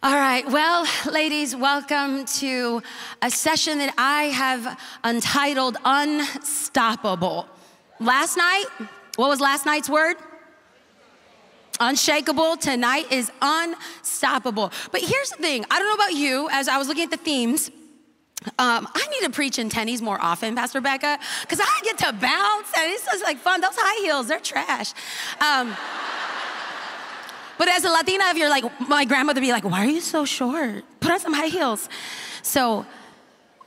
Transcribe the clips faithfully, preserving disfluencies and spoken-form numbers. All right, well, ladies, welcome to a session that I have entitled Unstoppable. Last night, what was last night's word? Unshakable. Tonight is unstoppable. But here's the thing, I don't know about you, as I was looking at the themes, Um, I need to preach in tennies more often, Pastor Rebecca, because I get to bounce, and it's just like fun. Those high heels, they're trash. Um, but as a Latina, if you're like, my grandmother would be like, why are you so short? Put on some high heels. So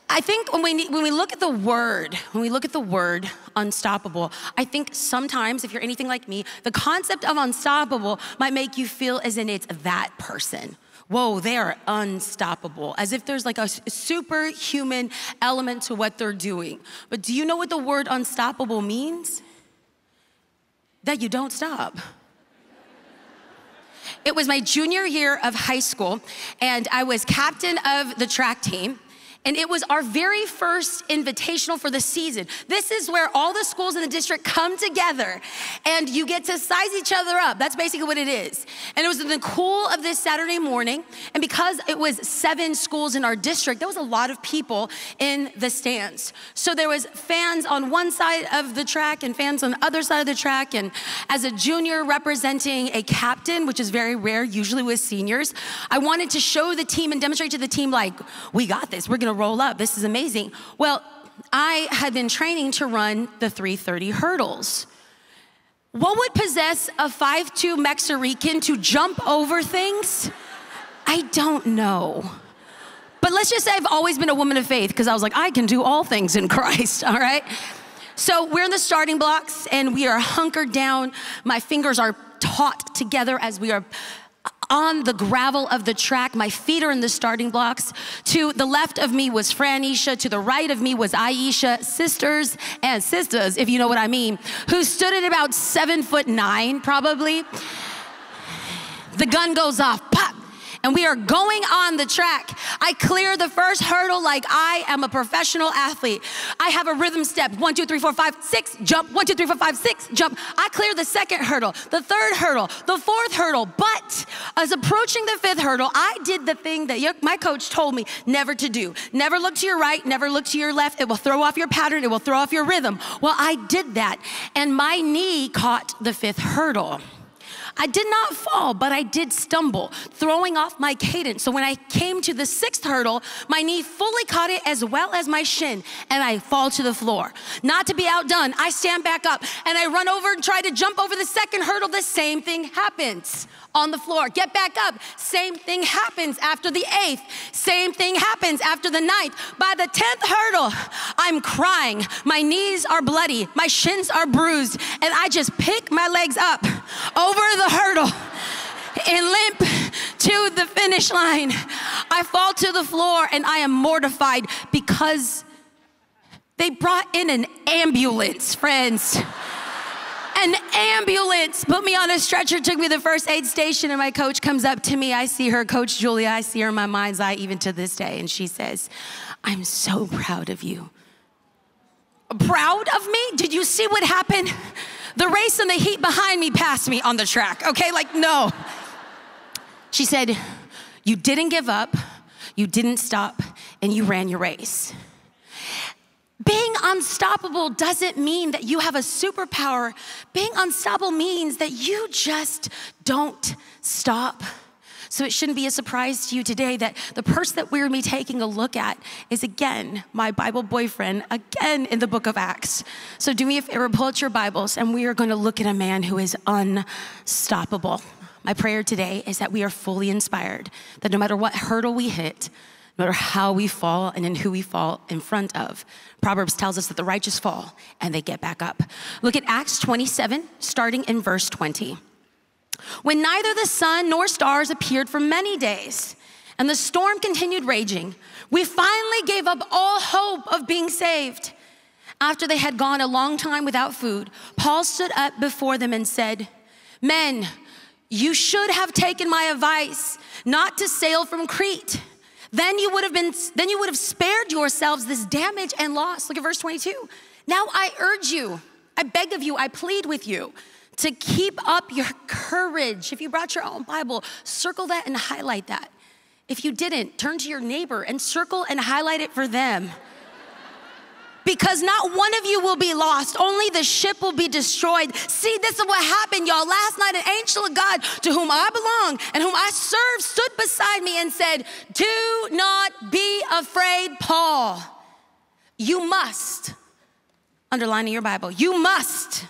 I think when we, need, when we look at the word, when we look at the word unstoppable, I think sometimes, if you're anything like me, the concept of unstoppable might make you feel as in it's that person. Whoa, they are unstoppable, as if there's like a superhuman element to what they're doing. But do you know what the word unstoppable means? That you don't stop. It was my junior year of high school, and I was captain of the track team. And it was our very first invitational for the season. This is where all the schools in the district come together and you get to size each other up. That's basically what it is. And it was in the cool of this Saturday morning. And because it was seven schools in our district, there was a lot of people in the stands. So there was fans on one side of the track and fans on the other side of the track. And as a junior representing a captain, which is very rare, usually with seniors, I wanted to show the team and demonstrate to the team, like, we got this, we're gonna roll up, this is amazing. Well, I had been training to run the three thirty hurdles. What would possess a five foot two Mexican to jump over things? I don't know. But let's just say I've always been a woman of faith, because I was like, I can do all things in Christ, all right? So we're in the starting blocks and we are hunkered down. My fingers are taut together as we are on the gravel of the track. My feet are in the starting blocks. To the left of me was Franisha, to the right of me was Aisha, sisters and sisters, if you know what I mean, who stood at about seven foot nine, probably. The gun goes off, pop, and we are going on the track. I clear the first hurdle like I am a professional athlete. I have a rhythm step, one, two, three, four, five, six, jump, one, two, three, four, five, six, jump. I clear the second hurdle, the third hurdle, the fourth hurdle, but as approaching the fifth hurdle, I did the thing that my coach told me never to do. Never look to your right, never look to your left. It will throw off your pattern, it will throw off your rhythm. Well, I did that, and my knee caught the fifth hurdle. I did not fall, but I did stumble, throwing off my cadence. So when I came to the sixth hurdle, my knee fully caught it as well as my shin, and I fall to the floor. Not to be outdone, I stand back up, and I run over and try to jump over the second hurdle. The same thing happens on the floor. Get back up, same thing happens after the eighth. Same thing happens after the ninth. By the tenth hurdle, I'm crying. My knees are bloody, my shins are bruised, and I just pick my legs up over the hurdle and limp to the finish line. I fall to the floor and I am mortified because they brought in an ambulance, friends. An ambulance put me on a stretcher, took me to the first aid station, and my coach comes up to me. I see her, Coach Julia, I see her in my mind's eye even to this day, and she says, I'm so proud of you. Proud of me? Did you see what happened? The race and the heat behind me passed me on the track, okay? Like, no. She said, you didn't give up, you didn't stop, and you ran your race. Being unstoppable doesn't mean that you have a superpower. Being unstoppable means that you just don't stop. So it shouldn't be a surprise to you today that the person that we're going to be taking a look at is, again, my Bible boyfriend, again in the book of Acts. So do me a favor, pull out your Bibles, and we are going to look at a man who is unstoppable. My prayer today is that we are fully inspired, that no matter what hurdle we hit, no matter how we fall and in who we fall in front of, Proverbs tells us that the righteous fall and they get back up. Look at Acts twenty-seven, starting in verse twenty. When neither the sun nor stars appeared for many days, and the storm continued raging, we finally gave up all hope of being saved. After they had gone a long time without food, Paul stood up before them and said, men, you should have taken my advice not to sail from Crete. Then you would have been, then you would have spared yourselves this damage and loss. Look at verse twenty-two. Now I urge you, I beg of you, I plead with you, to keep up your courage. If you brought your own Bible, circle that and highlight that. If you didn't, turn to your neighbor and circle and highlight it for them. Because not one of you will be lost. Only the ship will be destroyed. See, this is what happened, y'all. Last night, an angel of God to whom I belong and whom I serve stood beside me and said, "Do not be afraid, Paul. You must," underline in your Bible, "you must,"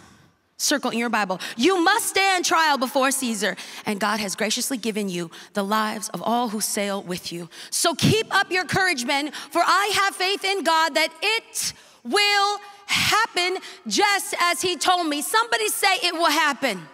circle in your Bible, "you must stand trial before Caesar. And God has graciously given you the lives of all who sail with you. So keep up your courage, men, for I have faith in God that it will happen just as he told me." Somebody say, "It will happen."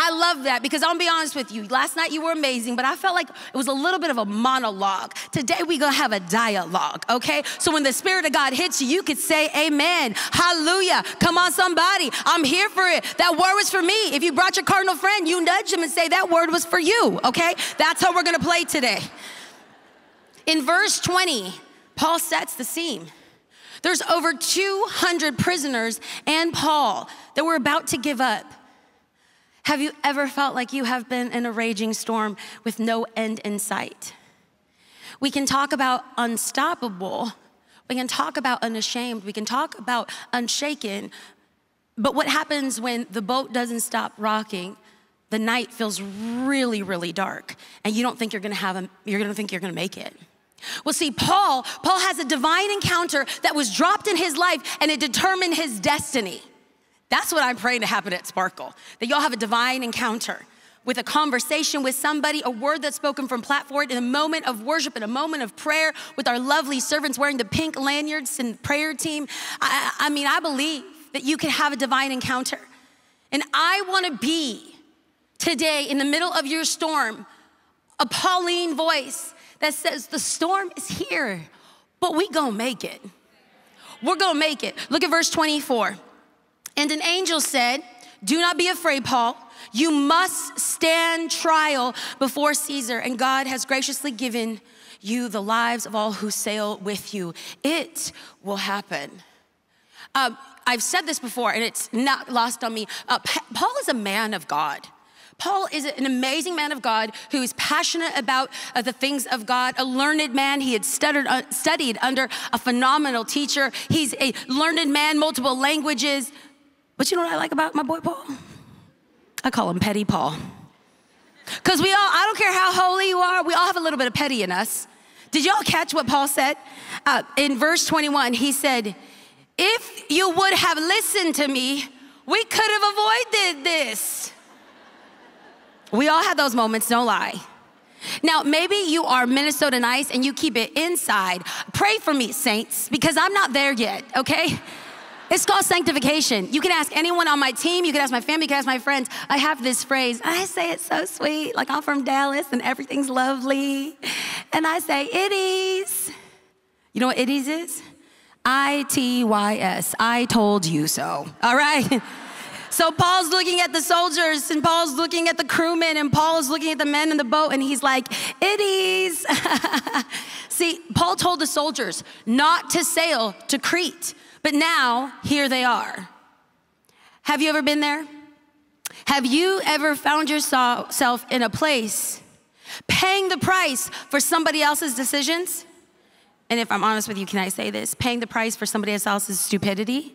I love that, because I'll be honest with you. Last night you were amazing, but I felt like it was a little bit of a monologue. Today we're gonna have a dialogue, okay? So when the Spirit of God hits you, you could say amen, hallelujah. Come on, somebody, I'm here for it. That word was for me. If you brought your cardinal friend, you nudge him and say, "That word was for you," okay? That's how we're gonna play today. In verse twenty, Paul sets the scene. There's over two hundred prisoners and Paul that were about to give up. Have you ever felt like you have been in a raging storm with no end in sight? We can talk about unstoppable, we can talk about unashamed, we can talk about unshaken, but what happens when the boat doesn't stop rocking? The night feels really, really dark, and you don't think you're gonna have a, you're gonna think you're gonna make it. Well, see, Paul, Paul has a divine encounter that was dropped in his life, and it determined his destiny. That's what I'm praying to happen at Sparkle, that y'all have a divine encounter with a conversation with somebody, a word that's spoken from platform, in a moment of worship, in a moment of prayer, with our lovely servants wearing the pink lanyards and prayer team. I, I mean, I believe that you can have a divine encounter. And I wanna be today in the middle of your storm, a Pauline voice that says, "The storm is here, but we gonna make it. We're gonna make it." Look at verse twenty-four. "And an angel said, 'Do not be afraid, Paul. You must stand trial before Caesar, and God has graciously given you the lives of all who sail with you. It will happen.'" Um, I've said this before, and it's not lost on me. Uh, Paul is a man of God. Paul is an amazing man of God who is passionate about uh, the things of God, a learned man. He had stuttered, uh, studied under a phenomenal teacher. He's a learned man, multiple languages. But you know what I like about my boy Paul? I call him Petty Paul. Because we all, I don't care how holy you are, we all have a little bit of petty in us. Did y'all catch what Paul said? Uh, in verse twenty-one, he said, "If you would have listened to me, we could have avoided this." We all have those moments, no lie. Now, maybe you are Minnesota nice and you keep it inside. Pray for me, saints, because I'm not there yet, okay? It's called sanctification. You can ask anyone on my team, you can ask my family, you can ask my friends. I have this phrase, I say it so sweet, like I'm from Dallas and everything's lovely. And I say, "Itties." You know what itties is? I T Y S, I told you so, all right? So Paul's looking at the soldiers and Paul's looking at the crewmen and Paul's looking at the men in the boat and he's like, "Itties." See, Paul told the soldiers not to sail to Crete. But now, here they are. Have you ever been there? Have you ever found yourself in a place paying the price for somebody else's decisions? And if I'm honest with you, can I say this? Paying the price for somebody else's stupidity?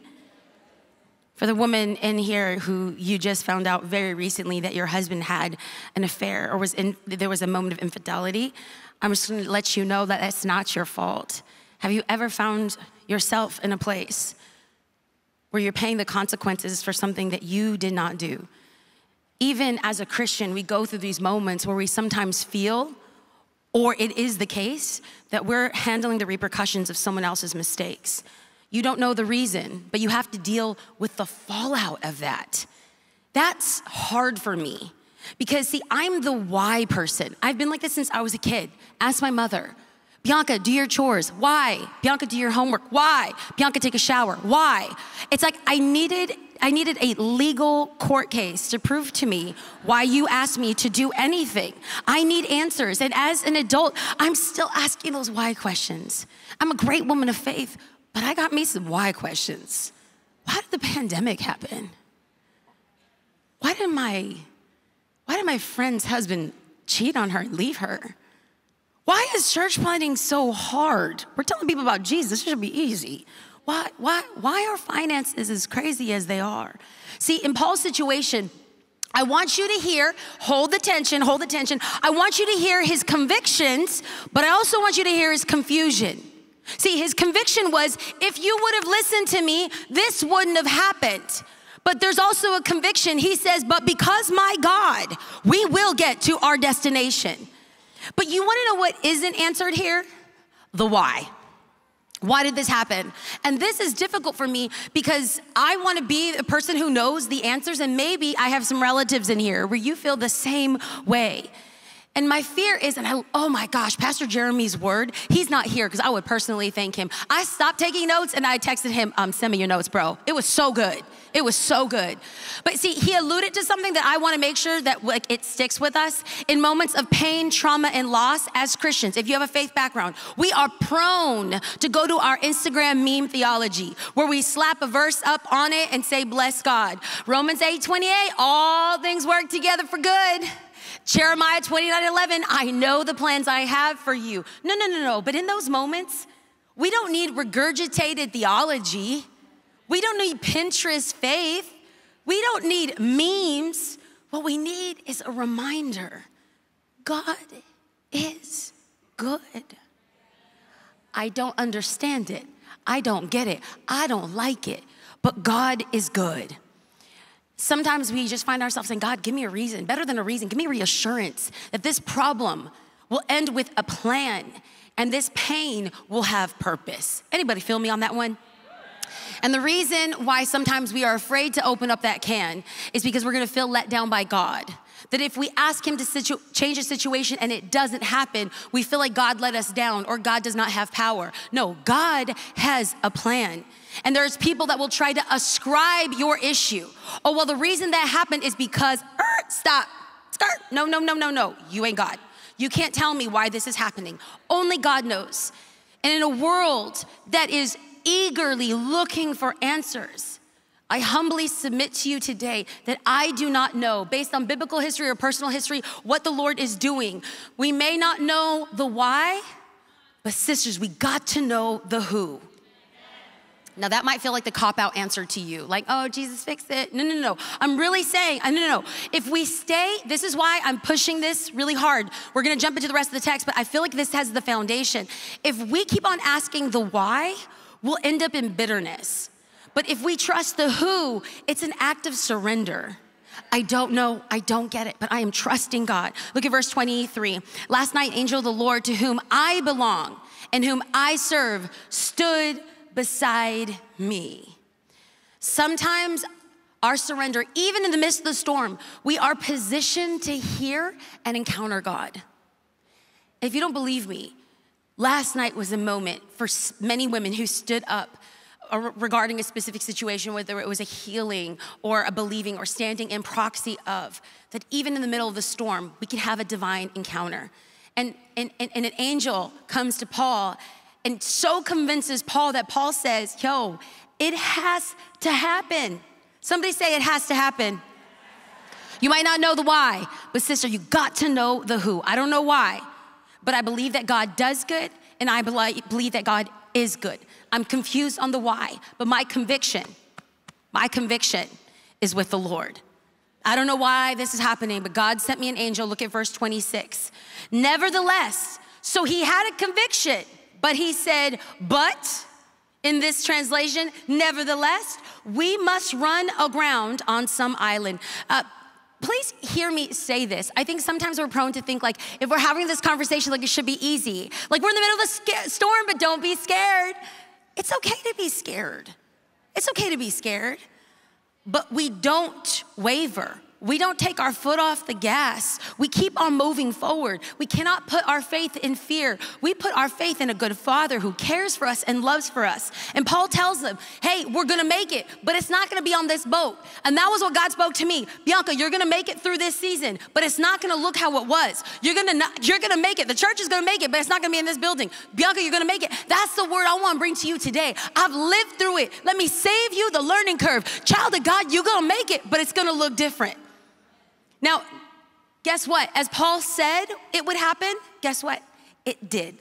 For the woman in here who you just found out very recently that your husband had an affair or was in, there was a moment of infidelity, I'm just gonna let you know that that's not your fault. Have you ever found yourself in a place where you're paying the consequences for something that you did not do? Even as a Christian, we go through these moments where we sometimes feel, or it is the case, that we're handling the repercussions of someone else's mistakes. You don't know the reason, but you have to deal with the fallout of that. That's hard for me because, see, I'm the why person. I've been like this since I was a kid. Ask my mother. "Bianca, do your chores." Why? "Bianca, do your homework." Why? "Bianca, take a shower." Why? It's like I needed, I needed a legal court case to prove to me why you asked me to do anything. I need answers. And as an adult, I'm still asking those why questions. I'm a great woman of faith, but I got me some why questions. Why did the pandemic happen? Why did my, why did my friend's husband cheat on her and leave her? Why is church planting so hard? We're telling people about Jesus. It should be easy. Why, why, why are finances as crazy as they are? See, in Paul's situation, I want you to hear, hold the tension, hold the tension. I want you to hear his convictions, but I also want you to hear his confusion. See, his conviction was, if you would have listened to me, this wouldn't have happened. But there's also a conviction. He says, but because my God, we will get to our destination. But you wanna know what isn't answered here? The why. Why did this happen? And this is difficult for me because I wanna be a person who knows the answers, and maybe I have some relatives in here where you feel the same way. And my fear is, and I, oh my gosh, Pastor Jeremy's word, he's not here because I would personally thank him. I stopped taking notes and I texted him, um, send me your notes, bro. It was so good. It was so good. But see, he alluded to something that I wanna make sure that like, it sticks with us. In moments of pain, trauma, and loss as Christians, if you have a faith background, we are prone to go to our Instagram meme theology where we slap a verse up on it and say, bless God. Romans eight twenty-eight, all things work together for good. Jeremiah twenty-nine eleven, I know the plans I have for you. No, no, no, no, but in those moments, we don't need regurgitated theology. We don't need Pinterest faith. We don't need memes. What we need is a reminder. God is good. I don't understand it. I don't get it. I don't like it, but God is good. Sometimes we just find ourselves saying, God, give me a reason, better than a reason. Give me reassurance that this problem will end with a plan and this pain will have purpose. Anybody feel me on that one? And the reason why sometimes we are afraid to open up that can is because we're gonna feel let down by God. That if we ask him to change a situation and it doesn't happen, we feel like God let us down or God does not have power. No, God has a plan. And there's people that will try to ascribe your issue. Oh, well, the reason that happened is because, er, stop, skirt. No, no, no, no, no, you ain't God. You can't tell me why this is happening. Only God knows. And in a world that is eagerly looking for answers, I humbly submit to you today that I do not know, based on biblical history or personal history, what the Lord is doing. We may not know the why, but sisters, we got to know the who. Now that might feel like the cop-out answer to you, like, oh, Jesus, fix it. No, no, no, I'm really saying, no, no, no. If we stay, this is why I'm pushing this really hard. We're gonna jump into the rest of the text, but I feel like this has the foundation. If we keep on asking the why, we'll end up in bitterness. But if we trust the who, it's an act of surrender. I don't know, I don't get it, but I am trusting God. Look at verse twenty-three. Last night, angel of the Lord, to whom I belong and whom I serve, stood beside me. Sometimes our surrender, even in the midst of the storm, we are positioned to hear and encounter God. If you don't believe me, last night was a moment for many women who stood up regarding a specific situation, whether it was a healing or a believing or standing in proxy of, that even in the middle of the storm, we can have a divine encounter. And, and, and, and an angel comes to Paul and so convinces Paul that Paul says, yo, it has to happen. Somebody say it has to happen. You might not know the why, but sister, you got to know the who. I don't know why, but I believe that God does good, and I believe that God is good. I'm confused on the why, but my conviction, my conviction is with the Lord. I don't know why this is happening, but God sent me an angel. Look at verse twenty-six. Nevertheless, so he had a conviction. But he said, but, in this translation, nevertheless, we must run aground on some island. Uh, please hear me say this. I think sometimes we're prone to think like, if we're having this conversation, like it should be easy. Like we're in the middle of a storm, but don't be scared. It's okay to be scared. It's okay to be scared, but we don't waver. We don't take our foot off the gas. We keep on moving forward. We cannot put our faith in fear. We put our faith in a good father who cares for us and loves for us. And Paul tells them, hey, we're gonna make it, but it's not gonna be on this boat. And that was what God spoke to me. Bianca, you're gonna make it through this season, but it's not gonna look how it was. You're gonna, not, you're gonna make it. The church is gonna make it, but it's not gonna be in this building. Bianca, you're gonna make it. That's the word I wanna bring to you today. I've lived through it. Let me save you the learning curve. Child of God, you're gonna make it, but it's gonna look different. Now, guess what? As Paul said it would happen, guess what? It did.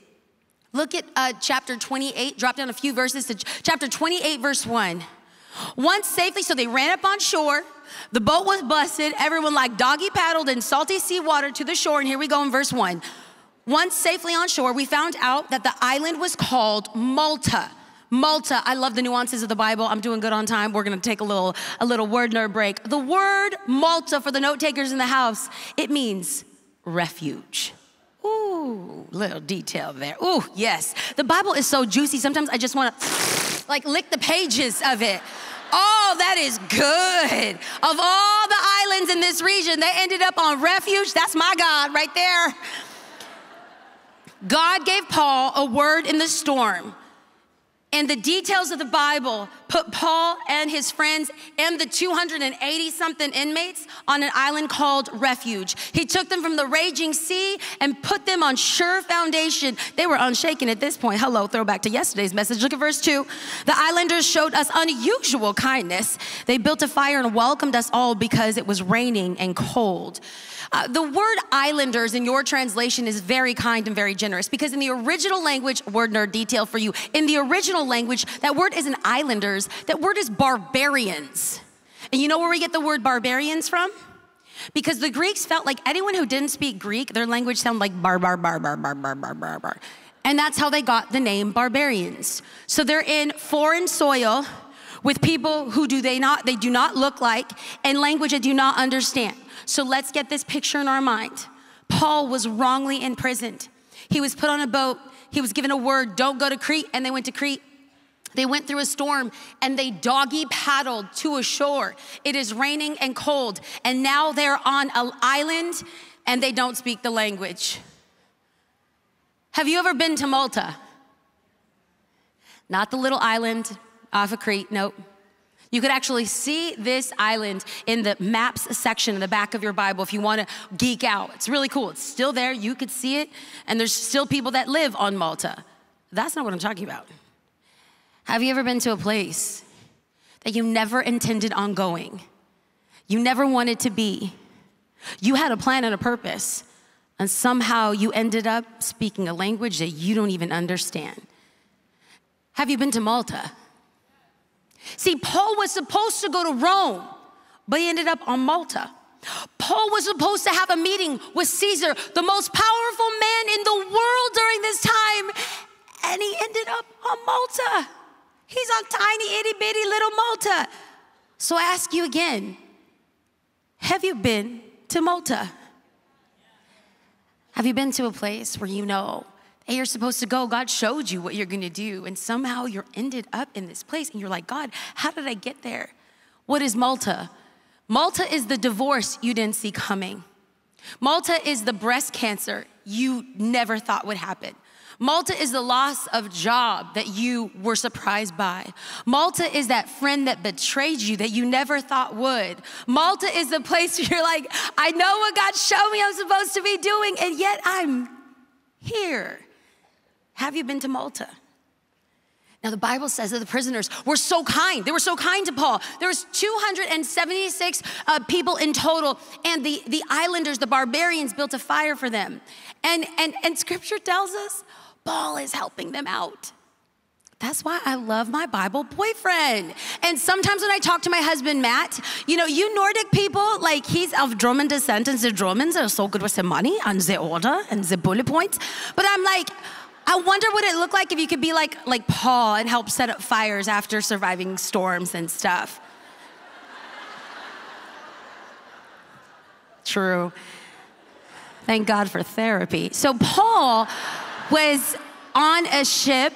Look at uh, chapter twenty-eight, drop down a few verses to chapter twenty-eight, verse one. Once safely, so they ran up on shore. The boat was busted. Everyone like doggy paddled in salty sea water to the shore. And here we go in verse one. Once safely on shore, we found out that the island was called Malta. Malta, I love the nuances of the Bible. I'm doing good on time. We're gonna take a little, a little word nerd break. The word Malta, for the note takers in the house, it means refuge. Ooh, little detail there. Ooh, yes. The Bible is so juicy. Sometimes I just wanna like lick the pages of it. Oh, that is good. Of all the islands in this region, they ended up on refuge. That's my God right there. God gave Paul a word in the storm. And the details of the Bible put Paul and his friends and the two hundred eighty something inmates on an island called Refuge. He took them from the raging sea and put them on sure foundation. They were unshaken at this point. Hello, throwback to yesterday's message. Look at verse two. The islanders showed us unusual kindness. They built a fire and welcomed us all because it was raining and cold. Uh, the word islanders in your translation is very kind and very generous, because in the original language, word nerd detail for you, in the original language, that word isn't islanders, that word is barbarians. And you know where we get the word barbarians from? Because the Greeks felt like anyone who didn't speak Greek, their language sounded like bar, bar, bar, bar, bar, bar, bar, bar, bar. And that's how they got the name barbarians. So they're in foreign soil with people who do they not, they do not look like, and language they do not understand. So let's get this picture in our mind. Paul was wrongly imprisoned. He was put on a boat. He was given a word, don't go to Crete, and they went to Crete. They went through a storm and they doggy paddled to a shore. It is raining and cold, and now they're on an island and they don't speak the language. Have you ever been to Malta? Not the little island off of Crete, nope. You could actually see this island in the maps section in the back of your Bible if you want to geek out. It's really cool. It's still there. You could see it. And there's still people that live on Malta. That's not what I'm talking about. Have you ever been to a place that you never intended on going? You never wanted to be. You had a plan and a purpose. And somehow you ended up speaking a language that you don't even understand. Have you been to Malta? See, Paul was supposed to go to Rome, but he ended up on Malta. Paul was supposed to have a meeting with Caesar, the most powerful man in the world during this time, and he ended up on Malta. He's on tiny, itty bitty little Malta. So I ask you again, have you been to Malta? Have you been to a place where you know, hey, you're supposed to go, God showed you what you're gonna do, and somehow you're ended up in this place and you're like, God, how did I get there? What is Malta? Malta is the divorce you didn't see coming. Malta is the breast cancer you never thought would happen. Malta is the loss of job that you were surprised by. Malta is that friend that betrayed you that you never thought would. Malta is the place where you're like, I know what God showed me I'm supposed to be doing, and yet I'm here. Have you been to Malta? Now the Bible says that the prisoners were so kind. They were so kind to Paul. There was two hundred seventy-six uh, people in total, and the, the islanders, the barbarians, built a fire for them. And, and, and scripture tells us Paul is helping them out. That's why I love my Bible boyfriend. And sometimes when I talk to my husband, Matt, you know, you Nordic people, like he's of German descent, and the Germans are so good with the money and the order and the bullet points. But I'm like, I wonder what it looked like if you could be like, like Paul and help set up fires after surviving storms and stuff. True. Thank God for therapy. So Paul was on a ship,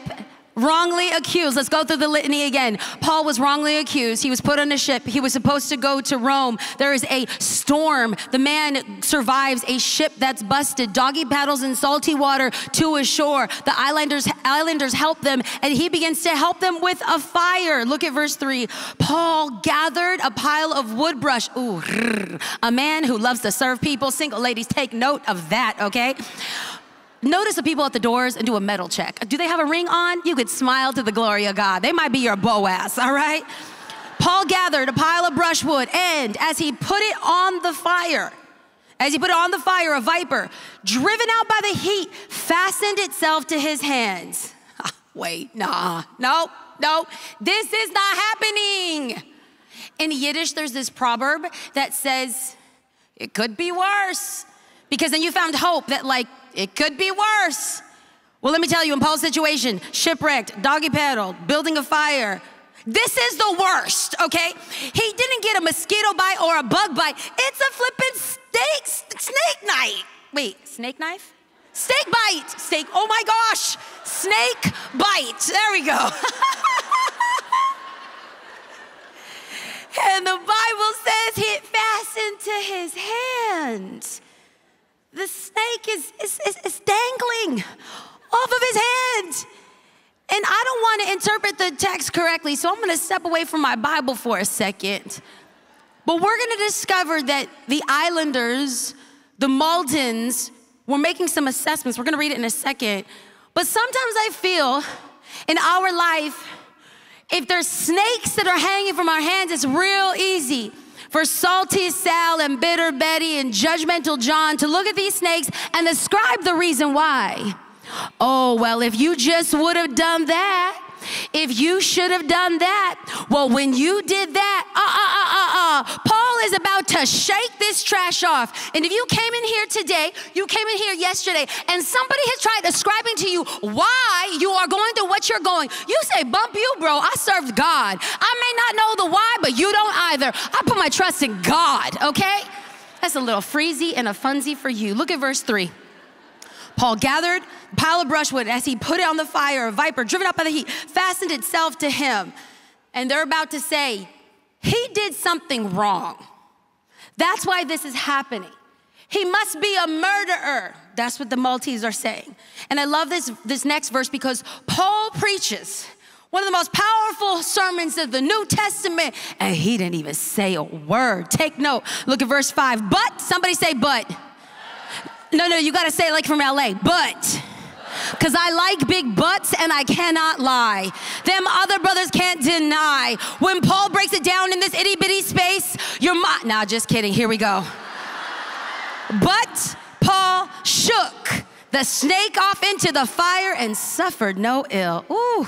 wrongly accused. Let's go through the litany again. Paul was wrongly accused. He was put on a ship. He was supposed to go to Rome. There is a storm. The man survives a ship that's busted. Doggy paddles in salty water to a shore. The islanders, islanders help them, and he begins to help them with a fire. Look at verse three. Paul gathered a pile of wood brush. Ooh, a man who loves to serve people. Single ladies, take note of that, okay? Notice the people at the doors and do a metal check. Do they have a ring on? You could smile to the glory of God. They might be your Boaz, all right? Paul gathered a pile of brushwood, and as he put it on the fire, As he put on the fire, a viper, driven out by the heat, fastened itself to his hands. Wait, nah, no, no, this is not happening. In Yiddish, there's this proverb that says, it could be worse, because then you found hope that like, it could be worse. Well, let me tell you, in Paul's situation, shipwrecked, doggy paddled, building a fire, this is the worst, okay? He didn't get a mosquito bite or a bug bite. It's a flippin' steak, snake night. Wait, snake knife? Snake bite, snake, oh my gosh. Snake bite, there we go. And the Bible says he fastened to his hand. The snake is, is, is, is dangling off of his hand. And I don't want to interpret the text correctly, so I'm going to step away from my Bible for a second. But we're going to discover that the islanders, the Maltans, were making some assessments. We're going to read it in a second. But sometimes I feel in our life, if there's snakes that are hanging from our hands, it's real easy for salty Sal and bitter Betty and judgmental John to look at these snakes and ascribe the reason why. Oh, well, if you just would have done that, if you should have done that, well, when you did that, uh, uh, uh, uh, uh, Paul is about to shake this trash off. And if you came in here today, you came in here yesterday, and somebody has tried describing to you why you are going through what you're going, you say, bump you, bro, I served God. I may not know the why, but you don't either. I put my trust in God, okay? That's a little freezy and a funsy for you. Look at verse three. Paul gathered a pile of brushwood as he put it on the fire, a viper driven up by the heat, fastened itself to him. And they're about to say, he did something wrong. That's why this is happening. He must be a murderer. That's what the Maltese are saying. And I love this, this next verse because Paul preaches one of the most powerful sermons of the New Testament, and he didn't even say a word. Take note, look at verse five. But, somebody say but. No, no, you gotta say it like from L A, but. Cause I like big butts and I cannot lie. Them other brothers can't deny. When Paul breaks it down in this itty bitty space, your mom, nah, just kidding, here we go. But Paul shook the snake off into the fire and suffered no ill. Ooh,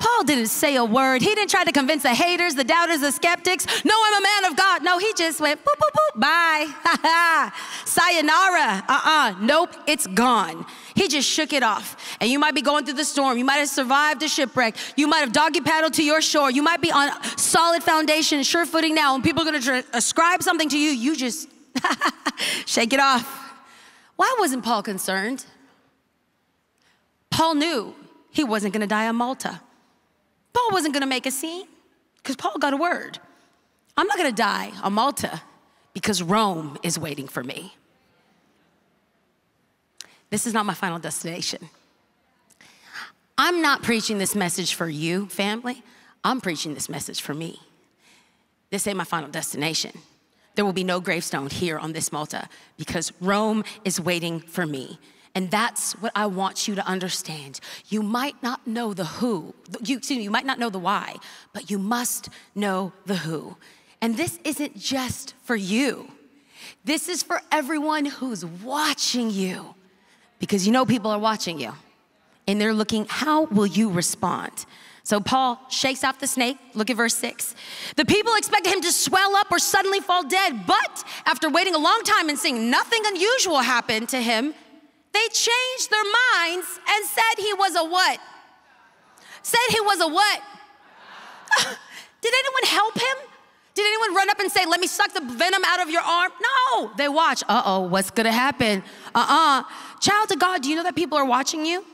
Paul didn't say a word. He didn't try to convince the haters, the doubters, the skeptics. No, I'm a man of God. No, he just went, boop, boop, boop, bye. Ha, ha, sayonara, uh-uh, nope, it's gone. He just shook it off. And you might be going through the storm. You might have survived a shipwreck. You might have doggy paddled to your shore. You might be on solid foundation, sure footing now, and people are gonna ascribe something to you. You just shake it off. Why wasn't Paul concerned? Paul knew he wasn't gonna die on Malta. Paul wasn't gonna make a scene because Paul got a word. I'm not gonna die on Malta because Rome is waiting for me. This is not my final destination. I'm not preaching this message for you, family. I'm preaching this message for me. This ain't my final destination. There will be no gravestone here on this Malta because Rome is waiting for me. And that's what I want you to understand. You might not know the who, you, excuse me, you might not know the why, but you must know the who. And this isn't just for you. This is for everyone who's watching you because you know people are watching you and they're looking, how will you respond? So Paul shakes off the snake. Look at verse six. The people expected him to swell up or suddenly fall dead, but after waiting a long time and seeing nothing unusual happen to him, they changed their minds and said he was a what? Said he was a what? Did anyone help him? Did anyone run up and say, let me suck the venom out of your arm? No, they watch. Uh-oh, what's gonna happen? Uh-uh. Child of God, do you know that people are watching you?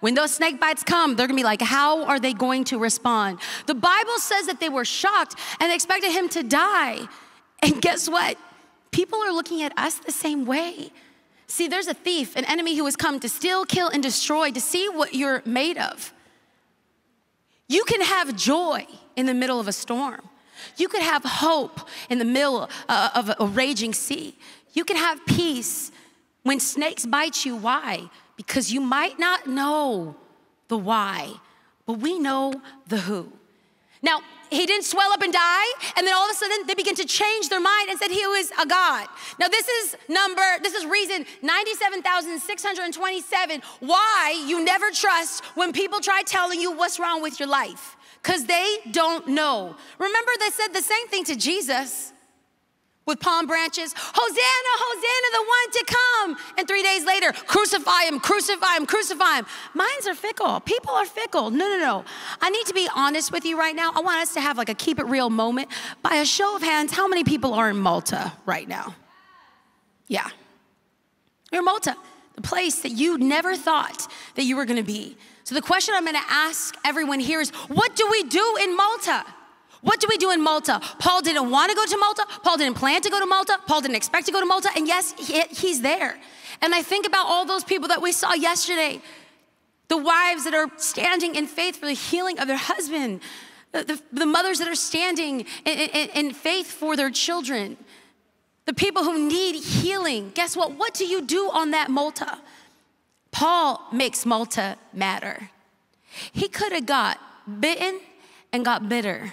When those snake bites come, they're gonna be like, how are they going to respond? The Bible says that they were shocked and expected him to die. And guess what? People are looking at us the same way. See, there's a thief, an enemy who has come to steal, kill, and destroy, to see what you're made of. You can have joy in the middle of a storm. You could have hope in the middle uh, of a raging sea. You can have peace when snakes bite you. Why? Because you might not know the why, but we know the who. Now, he didn't swell up and die, and then all of a sudden they begin to change their mind and said he was a god. Now this is number, this is reason ninety-seven thousand six hundred twenty-seven why you never trust when people try telling you what's wrong with your life, because they don't know. Remember, they said the same thing to Jesus with palm branches. Hosanna, Hosanna, the one to come. And three days later, crucify him, crucify him, crucify him. Minds are fickle, people are fickle. No, no, no. I need to be honest with you right now. I want us to have like a keep it real moment. By a show of hands, how many people are in Malta right now? Yeah, you're in Malta, the place that you never thought that you were gonna be. So the question I'm gonna ask everyone here is, what do we do in Malta? What do we do in Malta? Paul didn't want to go to Malta. Paul didn't plan to go to Malta. Paul didn't expect to go to Malta. And yes, he, he's there. And I think about all those people that we saw yesterday, the wives that are standing in faith for the healing of their husband, the, the, the mothers that are standing in, in, in faith for their children, the people who need healing. Guess what? What do you do on that Malta? Paul makes Malta matter. He could have got bitten and got bitter,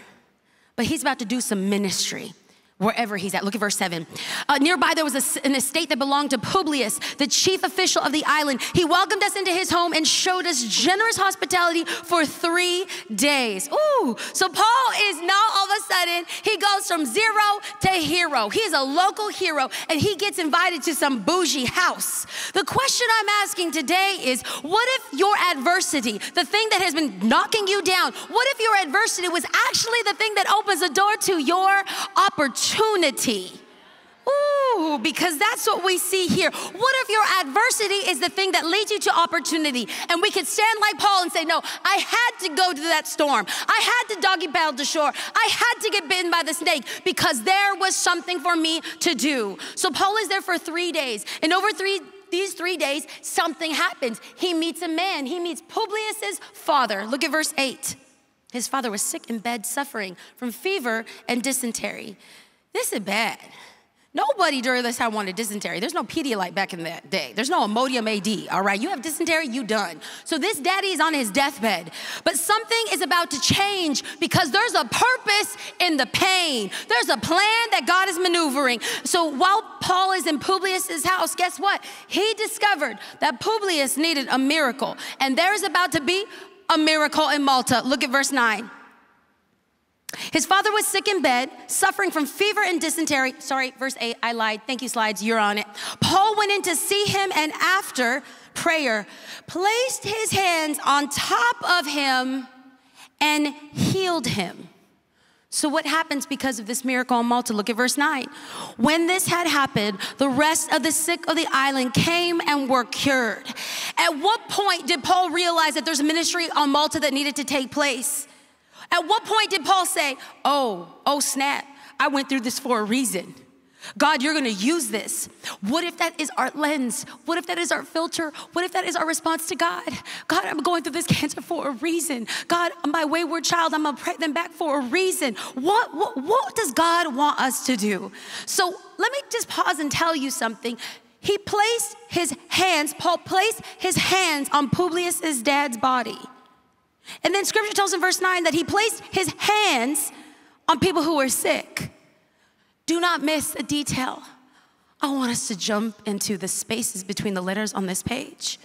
but he's about to do some ministry wherever he's at. Look at verse seven. Uh, nearby there was a, an estate that belonged to Publius, the chief official of the island. He welcomed us into his home and showed us generous hospitality for three days. Ooh, so Paul is now all of a sudden, he goes from zero to hero. He's a local hero and he gets invited to some bougie house. The question I'm asking today is, what if your adversity, the thing that has been knocking you down, what if your adversity was actually the thing that opens the door to your opportunity? Opportunity. Ooh, because that's what we see here. What if your adversity is the thing that leads you to opportunity? And we can stand like Paul and say, no, I had to go to that storm. I had to doggy paddle to shore. I had to get bitten by the snake because there was something for me to do. So Paul is there for three days. And over three these three days, something happens. He meets a man. He meets Publius's father. Look at verse eight. His father was sick in bed, suffering from fever and dysentery. This is bad. Nobody during this time wanted dysentery. There's no Pedialyte back in that day. There's no Imodium A D, all right? You have dysentery, you done. So this daddy is on his deathbed, but something is about to change because there's a purpose in the pain. There's a plan that God is maneuvering. So while Paul is in Publius's house, guess what? He discovered that Publius needed a miracle, and there is about to be a miracle in Malta. Look at verse nine. His father was sick in bed, suffering from fever and dysentery. Sorry, verse eight, I lied. Thank you, slides, you're on it. Paul went in to see him and after prayer, placed his hands on top of him and healed him. So what happens because of this miracle in Malta? Look at verse nine. When this had happened, the rest of the sick of the island came and were cured. At what point did Paul realize that there's a ministry on Malta that needed to take place? At what point did Paul say, oh, oh snap, I went through this for a reason. God, you're gonna use this. What if that is our lens? What if that is our filter? What if that is our response to God? God, I'm going through this cancer for a reason. God, my wayward child, I'm gonna pray them back for a reason. What, what, what does God want us to do? So let me just pause and tell you something. He placed his hands, Paul placed his hands on Publius's dad's body. And then scripture tells in verse nine that he placed his hands on people who were sick. Do not miss a detail. I want us to jump into the spaces between the letters on this page.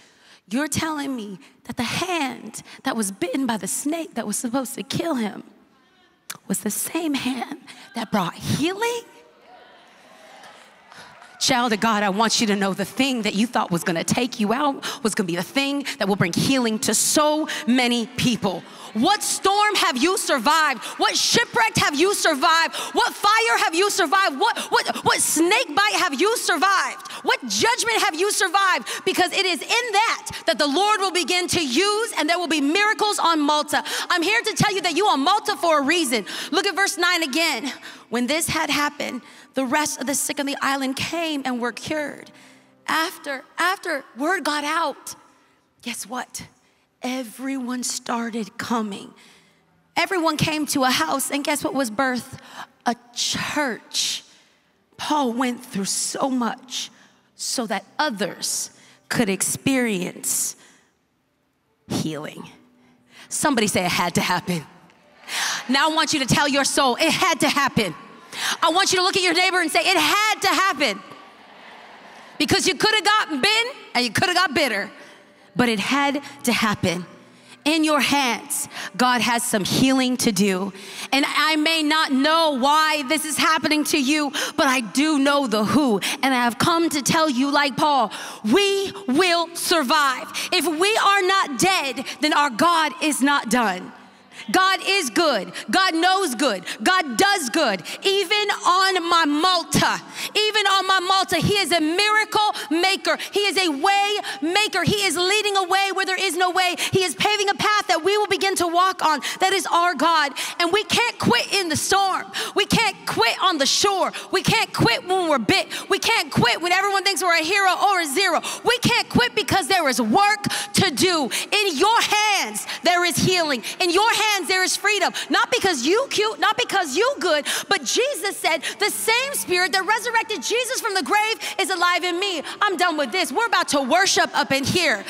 You're telling me that the hand that was bitten by the snake that was supposed to kill him was the same hand that brought healing? Child of God, I want you to know the thing that you thought was gonna take you out was gonna be the thing that will bring healing to so many people. What storm have you survived? What shipwreck have you survived? What fire have you survived? What, what, what snake bite have you survived? What judgment have you survived? Because it is in that that the Lord will begin to use, and there will be miracles on Malta. I'm here to tell you that you are on Malta for a reason. Look at verse nine again. When this had happened, the rest of the sick on the island came and were cured. After, after word got out, guess what? Everyone started coming. Everyone came to a house, and guess what was birthed? A church. Paul went through so much so that others could experience healing. Somebody say it had to happen. Now I want you to tell your soul, it had to happen. I want you to look at your neighbor and say, it had to happen. Because you could have gotten bent and you could have got bitter, but it had to happen. In your hands, God has some healing to do. And I may not know why this is happening to you, but I do know the who. And I have come to tell you, like Paul, we will survive. If we are not dead, then our God is not done. God is good. God knows good. God does good. Even on my Malta, even on my Malta, he is a miracle maker. He is a way maker. He is leading a way where there is no way. He is paving a path that we will begin to walk on. That is our God. And we can't quit in the storm. We can't quit on the shore. We can't quit when we're bit. We can't quit when everyone thinks we're a hero or a zero. We can't quit because there is work to do. In your hands, there is healing. In your hands, there is freedom. Not because you cute, not because you good, but Jesus said the same spirit that resurrected Jesus from the grave is alive in me. I'm done with this. We're about to worship up in here.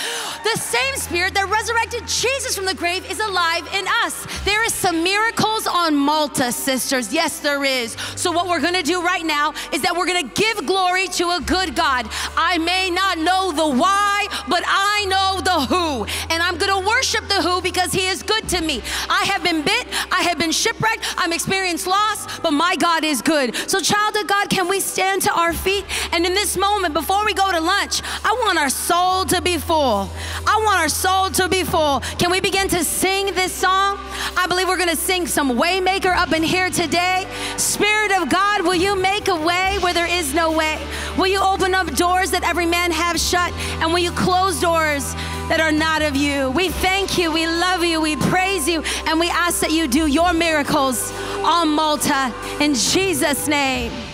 The same spirit that resurrected Jesus from the grave is alive in us. There is some miracles on Malta, sisters. Yes, there is. So what we're going to do right now is that we're going to give glory to a good God. I may not know the why, but I know the who. And I'm going to worship the who because he is good to me. I have been bit, I have been shipwrecked, I'm experienced loss, but my God is good. So child of God, can we stand to our feet? And in this moment, before we go to lunch, I want our soul to be full. I want our soul to be full. Can we begin to sing this song? I believe we're gonna sing some Waymaker up in here today. Spirit of God, will you make a way where there is no way? Will you open up doors that every man has shut? And will you close doors that are not of you? We thank you, we love you, we praise you, and we ask that you do your miracles on Malta in Jesus' name.